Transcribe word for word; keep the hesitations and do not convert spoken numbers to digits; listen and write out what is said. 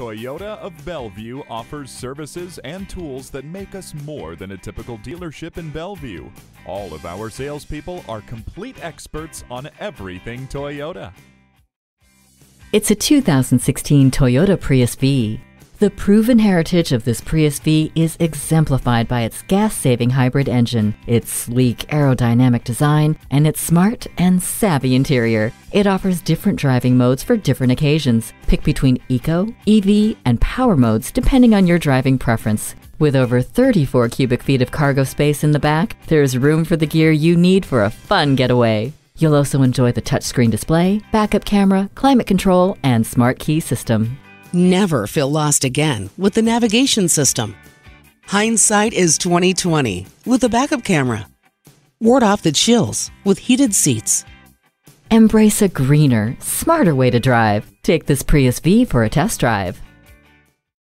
Toyota of Bellevue offers services and tools that make us more than a typical dealership in Bellevue. All of our salespeople are complete experts on everything Toyota. It's a two thousand sixteen Toyota Prius V. The proven heritage of this Prius V is exemplified by its gas-saving hybrid engine, its sleek aerodynamic design, and its smart and savvy interior. It offers different driving modes for different occasions. Pick between eco, E V, and power modes depending on your driving preference. With over thirty-four cubic feet of cargo space in the back, there's room for the gear you need for a fun getaway. You'll also enjoy the touchscreen display, backup camera, climate control, and smart key system. Never feel lost again with the navigation system. Hindsight is twenty twenty with a backup camera. Ward off the chills with heated seats. Embrace a greener, smarter way to drive. Take this Prius V for a test drive.